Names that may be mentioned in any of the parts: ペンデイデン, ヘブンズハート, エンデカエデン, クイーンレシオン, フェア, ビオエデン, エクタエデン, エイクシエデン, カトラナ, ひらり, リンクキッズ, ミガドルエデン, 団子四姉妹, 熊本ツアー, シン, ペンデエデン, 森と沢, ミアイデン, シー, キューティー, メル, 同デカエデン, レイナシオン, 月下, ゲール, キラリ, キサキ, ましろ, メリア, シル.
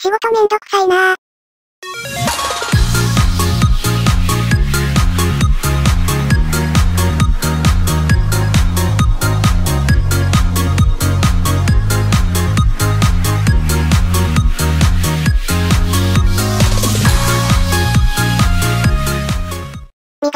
仕事めんどくさいなー。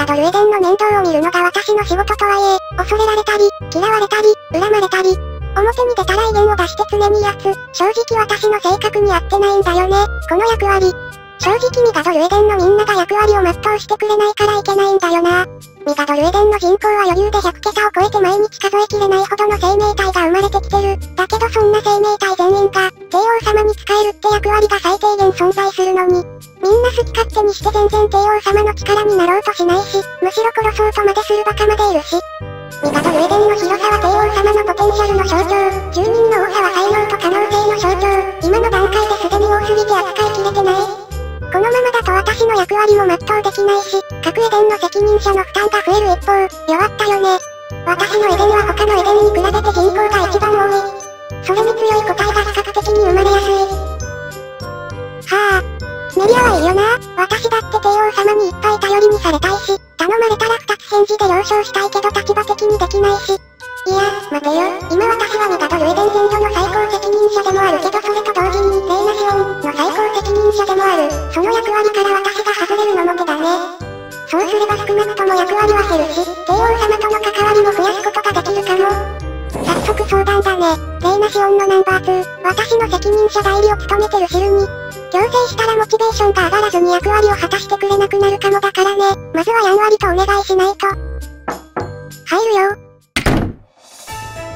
ドルエデンの面倒を見るのが私の仕事とはいえ、恐れられたり、嫌われたり、恨まれたり、表に出たら威厳を出して常にやつ、正直私の性格に合ってないんだよね、この役割。正直ミガドルエデンのみんなが役割を全うしてくれないからいけないんだよな。ミガドルエデンの人口は余裕で100桁を超えて毎日数えきれないほどの生命体が生まれてきてる。だけどそんな生命体全員が、帝王様に仕えるって役割が最低限存在するのに、みんな好き勝手にして全然帝王様の力になろうとしないし、むしろ殺そうとまでするバカまでいるし。ミガドルエデンの広さは帝王様のポテンシャルの象徴、住人の多さは才能と可能性の象徴、今の段階ですでに多すぎて扱いきれてない。このままだと私の役割も全うできないし、各エデンの責任者の負担が増える一方、弱ったよね。私のエデンは他のエデンに比べて人口が一番多い。それに強い個体が比較的に生まれやすい。はあ。メリアはいいよな。私だって帝王様にいっぱい頼りにされたいし、頼まれたら二つ返事で了承したいけど立場的にできないし。いや、待てよ。今私はミガドルエデン全土の最高責任者でもあるけど、それと同時にレイナシオンの最高責任者でもある。その役割から私が外れるのも手だね。そうすれば少なくとも役割は減るし、帝王様との関わりも増やすことができるかも。早速相談だね。レイナシオンのナンバー2、私の責任者代理を務めてるシルに。強制したらモチベーションが上がらずに役割を果たしてくれなくなるかもだからね。まずはやんわりとお願いしないと。入るよ。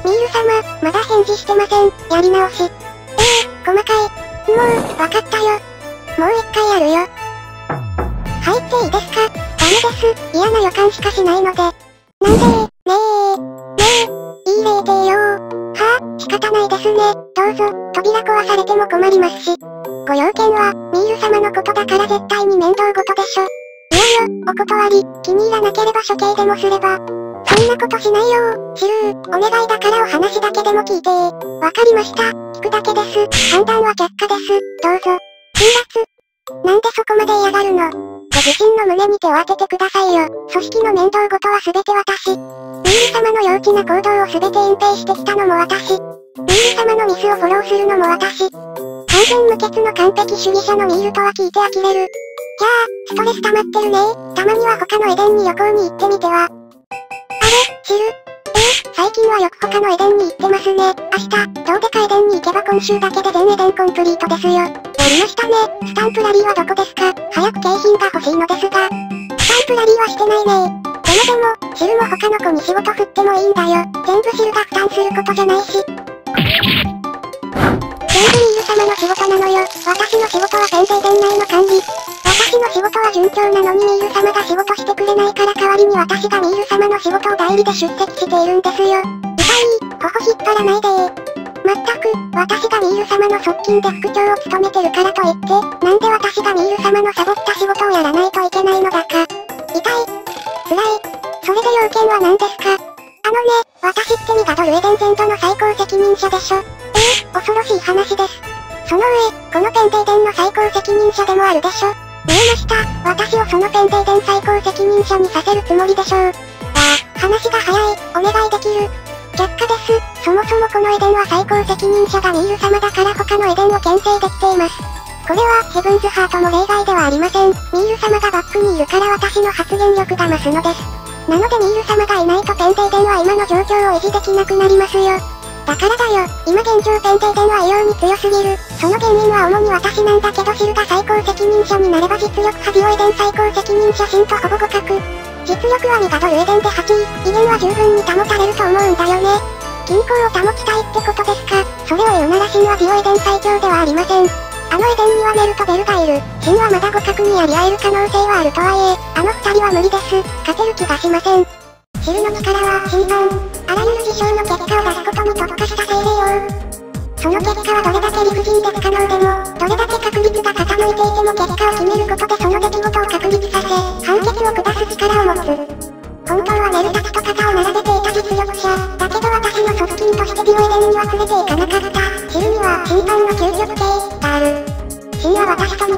ミール様、まだ返事してません。やり直し。細かい。もう、わかったよ。もう一回やるよ。入っていいですか？ダメです。嫌な予感しかしないので。なんでー、ねえ。いい霊帝よ。はぁ、仕方ないですね。どうぞ、扉壊されても困りますし。ご用件は、ミール様のことだから絶対に面倒ごとでしょ。いやいや、お断り。気に入らなければ処刑でもすれば。そんなことしないよー。シルー、お願いだからお話だけでも聞いてー。わかりました。聞くだけです。判断は却下です。どうぞ。辛辣。なんでそこまで嫌がるの？ご自身の胸に手を当ててくださいよ。組織の面倒ごとは全て私。ミール様の幼稚な行動を全て隠蔽してきたのも私。ミール様のミスをフォローするのも私。完全無欠の完璧主義者のミールとは聞いて呆れる。じゃあ、ストレス溜まってるね。たまには他のエデンに旅行に行ってみては。あれ、シル。最近はよく他のエデンに行ってますね。明日、どうでかエデンに行けば今週だけで全エデンコンプリートですよ。やりましたね。スタンプラリーはどこですか？早く景品が欲しいのですが。スタンプラリーはしてないね。でも、シルも他の子に仕事振ってもいいんだよ。全部シルが負担することじゃないし。全部ミール様の仕事なのよ。私の仕事は全然店内の管理。私の仕事は順調なのにミール様が仕事してくれないから代わりに私がミール様の仕事を代理で出席しているんですよ。痛い、頬引っ張らないでー。まったく、私がミール様の側近で副長を務めてるからといって、なんで私がミール様のサボった仕事をやらないといけないのだか。痛い、辛い。それで要件は何ですか？あのね、私ってミガドルエデン全土の最高責任者でしょ。恐ろしい話です。その上、このペンデイデンの最高責任者でもあるでしょ。見えました。私をそのペンデイデン最高責任者にさせるつもりでしょう。話が早い。お願いできる。却下です。そもそもこのエデンは最高責任者がミール様だから他のエデンを牽制できています。これは、ヘブンズハートも例外ではありません。ミール様がバックにいるから私の発言力が増すのです。なのでミール様がいないとペンデイデンは今の状況を維持できなくなりますよ。だからだよ、今現状ペンデイデンは異様に強すぎる。その原因は主に私なんだけどシルが最高責任者になれば実力派ビオエデン最高責任者シンとほぼ互角。実力はミガドルエデンで8位、威厳は十分に保たれると思うんだよね。均衡を保ちたいってことですか。それを言うならシンはビオエデン最強ではありません。あのエデンにはメルとベルがいる。シンはまだ互角にやり合える可能性はあるとはいえ、あの二人は無理です。勝てる気がしません。シルの力は審判。あらゆる事象の結果を出すことに特化した精霊王。その結果はどれだけ理不尽で不可能でも、どれだけ確率が傾いていても結果を決めることでその出来事を確立させ、判決を下す力を持つ。本当はメルたちと肩を並べていた実力者、だけど私の側近としてビオエデンには連れていかなかった。シルには審判の究極系がある。に多能力を持ち、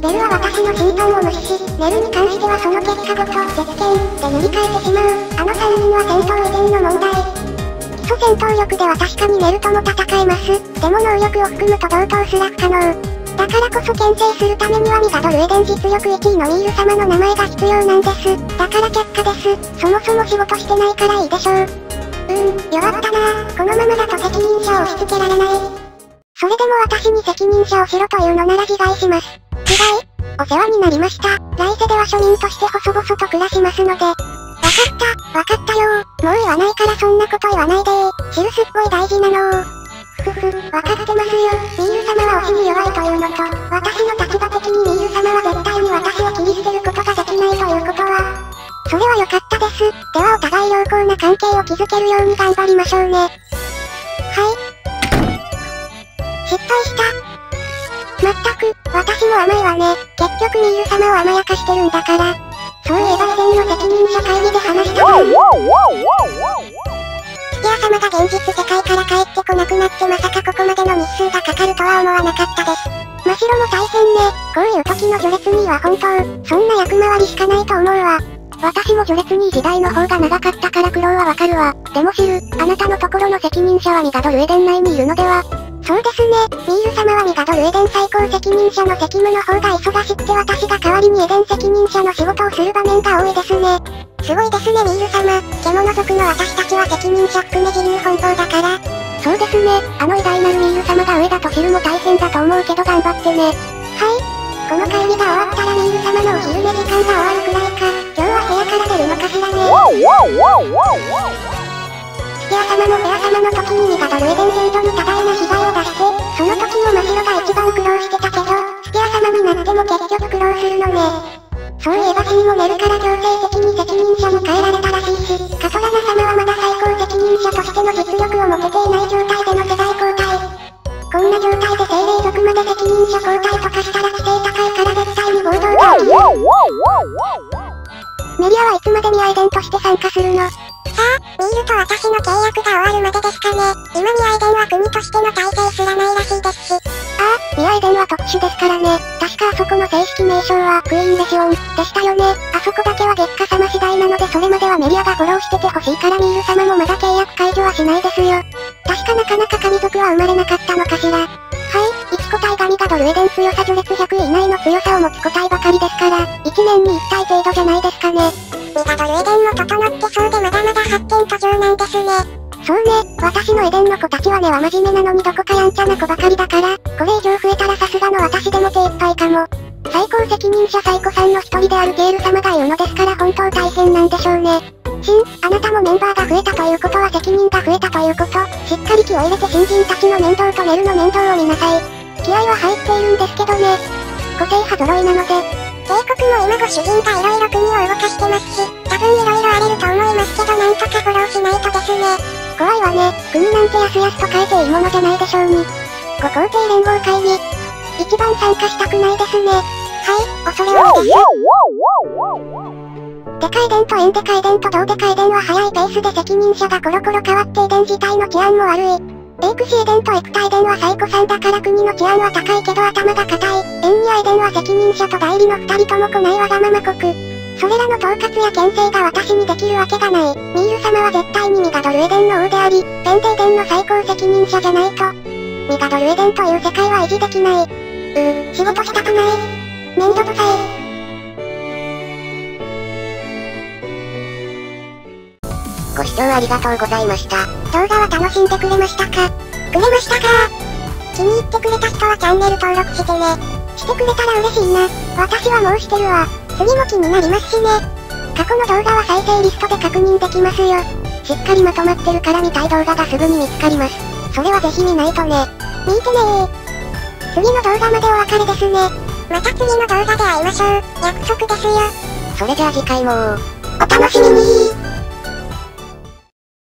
ベルは私の審判を無視し、ネルに関してはその結果ごと絶景で塗り替えてしまう。あの3人は戦闘以前の問題。基礎戦闘力では確かにネルとも戦えます。でも能力を含むと同等すら不可能。だからこそ牽制するためにはミタドルエデン実力1位のミール様の名前が必要なんです。だから却下です。そもそも仕事してないからいいでしょう。弱ったなぁ。このままだと責任者を押し付けられない。それでも私に責任者をしろというのなら自害します。自害？お世話になりました。来世では庶民として細々と暮らしますので。わかったよー。もう言わないからそんなこと言わないでー。シルスっぽい大事なのー。わかってますよ。ミール様は推しに弱いというのと、私の立場的にミール様は絶対に私を切り捨てることができないということは。それは良かったです。ではお互い良好な関係を築けるように頑張りましょうね。はい、失敗した。まったく、私も甘いわね。結局ミール様を甘やかしてるんだから。そういえば以前の責任者会議で話したのに、スピア様が現実世界から帰ってこなくなって、まさかここまでの日数がかかるとは思わなかったです。ましろも大変ね。こういう時の序列2位は本当、そんな役回りしかないと思うわ。私も序列2位時代の方が長かったから苦労はわかるわ。でもシル、あなたのところの責任者はミガドルエデン内にいるのでは？そうですね。ミール様はミガドルエデン最高責任者の責務の方が忙しくて、私が代わりにエデン責任者の仕事をする場面が多いですね。すごいですねミール様。獣族の私たちは責任者含め自由奔放だから。そうですね。あの偉大なるミール様が上だと知るも大変だと思うけど頑張ってね。はい。この会議が終わったらミール様のお昼寝時間が終わるくらいか。今日は部屋から出るのかしらね。スピア様もフェア様の時にミガドルエデン制度に多大な被害を出して、その時もマシロが一番苦労してたけど、スピア様になっても結局苦労するのね。そういえばシーもネルから強制的に責任者に変えられたらしいし、カトラナ様はまだ最高責任者としての実力を持てていない状態での世代交代。こんな状態で精霊族まで責任者交代とかしたら規制高いから絶対に暴動が起きる。メリアはいつまでにアイデンとして参加するの？さあ、ミールと私の契約が終わるまでですかね。今ミアイデンは国としての体制すらないらしいですし。ああ、ミアイデンは特殊ですからね。確かあそこの正式名称はクイーンレシオンでしたよね。あそこだけは月下様次第なので、それまではメリアがフォローしててほしいから、ミール様もまだ契約解除はしないですよ。確かなかなか神族は生まれなかったのかしら。はい、1個体がミガドルエデン強さ序列100位以内の強さを持つ個体ばかりですから、1年に1体程度じゃないですかね。ミガドルエデンも整ってそうで、まだまだ発展途上なんですね。そうね。私のエデンの子たちは根は真面目なのに、どこかやんちゃな子ばかりだから、これ以上増えたらさすがの私でも手いっぱいかも。最高責任者サイコさんの一人であるゲール様が言うのですから、本当大変なんでしょうね。シン、あなたもメンバーが増えたということは責任が増えたということ。しっかり気を入れて新人たちの面倒とネルの面倒を見なさい。気合は入っているんですけどね。個性派揃いなので。帝国も今ご主人がいろいろ国を動かしてますし、多分いろいろ荒れると思いますけど、なんとかフォローしないとですね。怖いわね。国なんてやすやすと変えていいものじゃないでしょうに。ご皇帝連合会議、一番参加したくないですね。はい、恐れ多いです。デカエデンとエンデカエデンと同デカエデンは速いペースで責任者がコロコロ変わって、エデン自体の治安も悪い。エイクシエデンとエクタエデンはサイコさんだから国の治安は高いけど頭が固い。エンニアエデンは責任者と代理の2人とも来ないわがまま国。それらの統括や牽制が私にできるわけがない。ミール様は絶対にミガドルエデンの王であり、ペンデエデンの最高責任者じゃないとミガドルエデンという世界は維持できない。仕事したくない。めんどくさい。ご視聴ありがとうございました。動画は楽しんでくれましたか？気に入ってくれた人はチャンネル登録してね。してくれたら嬉しいな。私はもうしてるわ。次も気になりますしね。過去の動画は再生リストで確認できますよ。しっかりまとまってるから見たい動画がすぐに見つかります。それはぜひ見ないとね。見てねー。次の動画までお別れですね。また次の動画で会いましょう。約束ですよ。それじゃあ次回もお楽しみにー。